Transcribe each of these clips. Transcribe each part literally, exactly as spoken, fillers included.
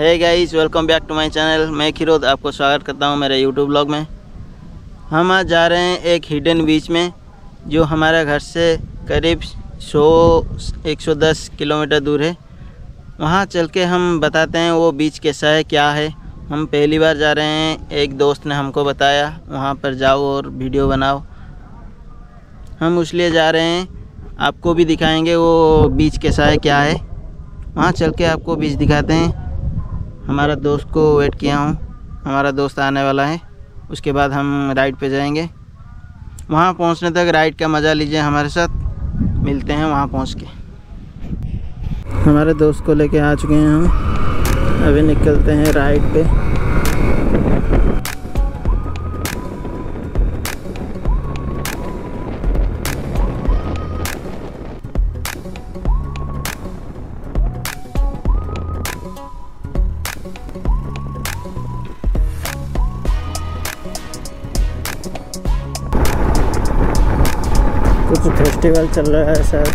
है guys, welcome back to my channel. मैं खिरोद आपको स्वागत करता हूं मेरे यूट्यूब ब्लॉग में। हम आज जा रहे हैं एक हिडन बीच में जो हमारे घर से करीब सौ एक सौ दस किलोमीटर दूर है। वहां चल के हम बताते हैं वो बीच कैसा है, क्या है। हम पहली बार जा रहे हैं, एक दोस्त ने हमको बताया वहाँ पर जाओ और वीडियो बनाओ। हम इसलिए जा रहे हैं, आपको भी दिखाएंगे वो बीच कैसा है, क्या है। वहाँ चल के आपको बीच दिखाते हैं। हमारा दोस्त को वेट किया हूँ, हमारा दोस्त आने वाला है, उसके बाद हम राइड पे जाएंगे। वहाँ पहुँचने तक राइड का मज़ा लीजिए, हमारे साथ मिलते हैं वहाँ पहुँच के। हमारे दोस्त को लेके आ चुके हैं हम, अभी निकलते हैं राइड पे। कुछ फेस्टिवल चल रहा है सर।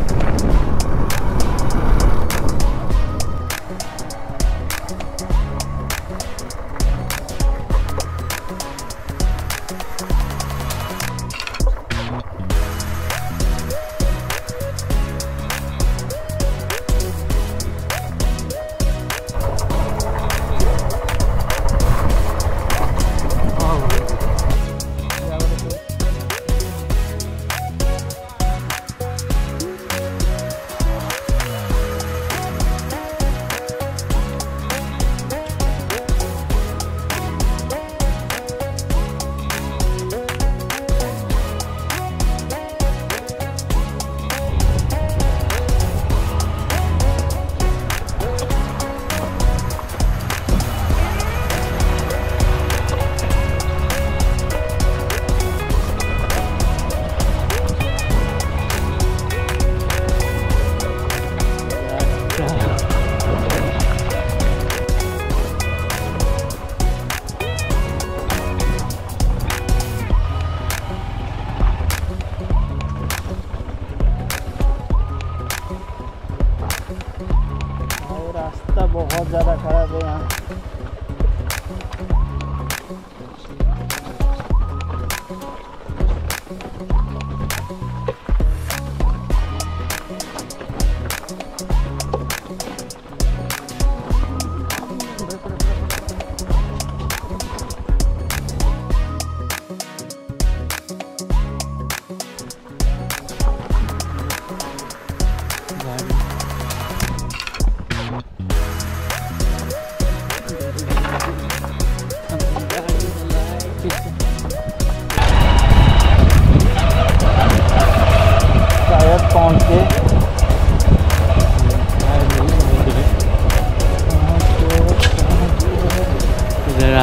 रास्ता बहुत ज़्यादा खराब है यहाँ।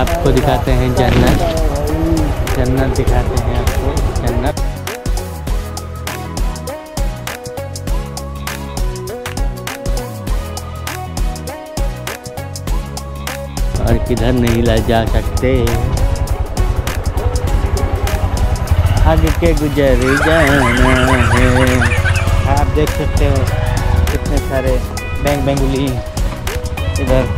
आपको दिखाते हैं जन्नत, जन्नत दिखाते हैं आपको जन्नत। और किधर नहीं ला जा सकते, हद के गुजर जाना है। आप देख सकते हो कितने सारे बैंक बेंगुली इधर।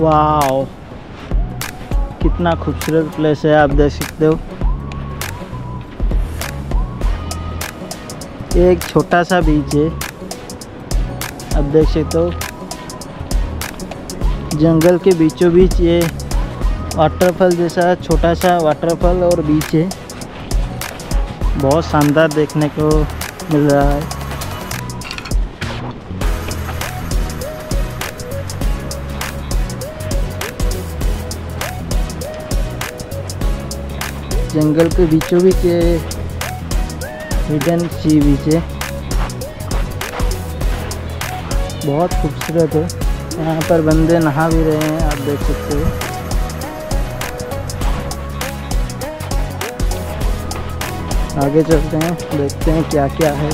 वाओ, कितना खूबसूरत प्लेस है, आप देख सकते हो। एक छोटा सा बीच है, आप देख सकते हो। जंगल के बीचों बीच ये वाटरफॉल जैसा छोटा सा वाटरफॉल और बीच है। बहुत शानदार देखने को मिल रहा है। जंगल के बीचों बीच हिडन सी बीच है, बहुत खूबसूरत है। यहाँ पर बंदे नहा भी रहे हैं, आप देख सकते हो। आगे चलते हैं, देखते हैं क्या क्या है।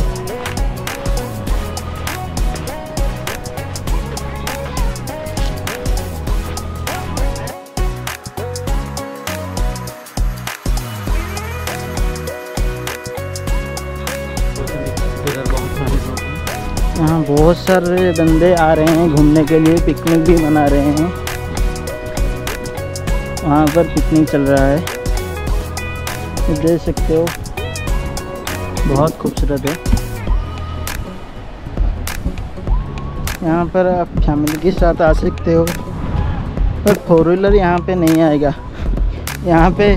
यहाँ बहुत सारे बंदे आ रहे हैं घूमने के लिए, पिकनिक भी मना रहे हैं। वहाँ पर पिकनिक चल रहा है, तो देख सकते हो बहुत खूबसूरत है। यहाँ पर आप फैमिली के साथ आ सकते हो, पर फोर व्हीलर यहाँ पे नहीं आएगा, यहाँ पे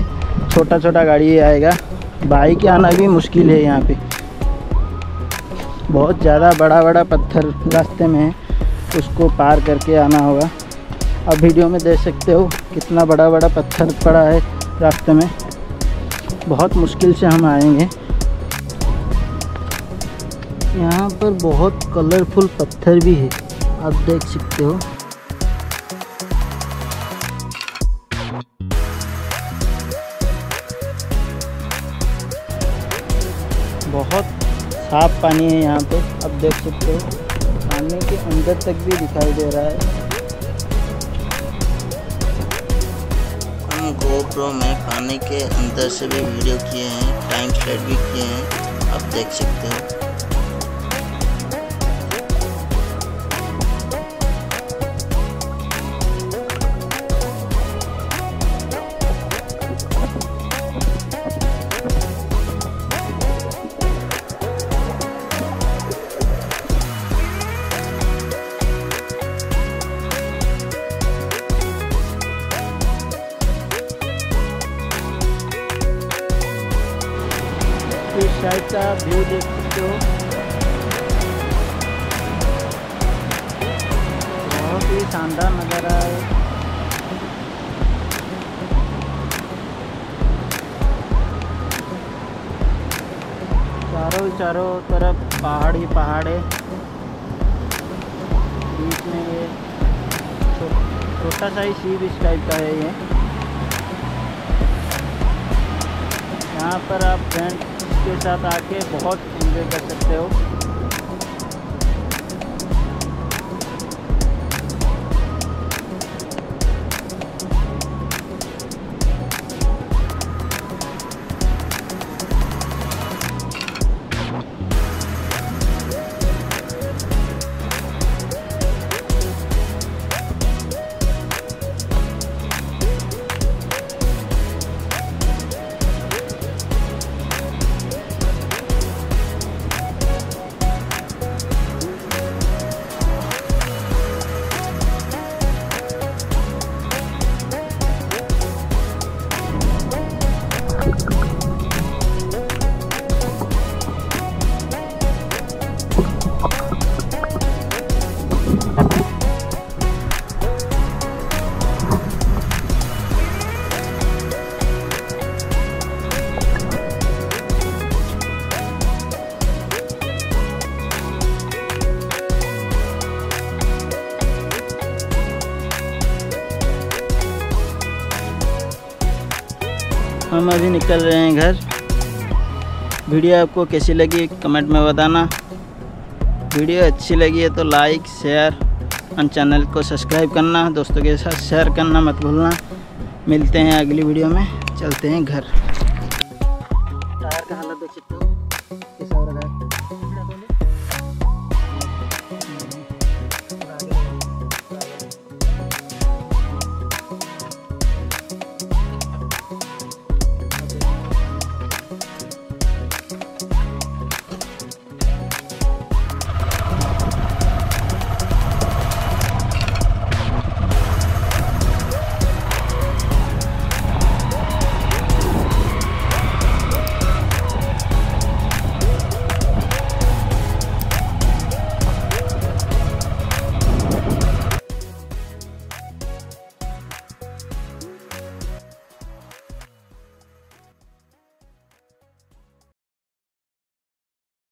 छोटा छोटा गाड़ी आएगा। बाइक आना भी मुश्किल है यहाँ पे, बहुत ज़्यादा बड़ा बड़ा पत्थर रास्ते में है, उसको पार करके आना होगा। अब वीडियो में देख सकते हो कितना बड़ा बड़ा पत्थर पड़ा है रास्ते में, बहुत मुश्किल से हम आएंगे। यहाँ पर बहुत कलरफुल पत्थर भी है, आप देख सकते हो। बहुत साफ पानी है यहाँ पे, आप देख सकते हो, पानी के अंदर तक भी दिखाई दे रहा है। हम गोप्रो में पानी के अंदर से भी वीडियो किए हैं, टाइम स्लाइड भी किए हैं, आप देख सकते हो। इस साइड का व्यू देख सकते हो, बहुत ही शानदार नज़ारा है। चारों चारों तरफ पहाड़ी पहाड़े, बीच में ये छोटा सा ही सी बीच टाइप का है ये। यहाँ पर आप फ्रेंड के साथ आके बहुत एंजॉय कर सकते हो। हम अभी निकल रहे हैं घर। वीडियो आपको कैसी लगी कमेंट में बताना। वीडियो अच्छी लगी है तो लाइक शेयर और चैनल को सब्सक्राइब करना, दोस्तों के साथ शेयर करना मत भूलना। मिलते हैं अगली वीडियो में, चलते हैं घर। टायर का हालत देख सकते हो।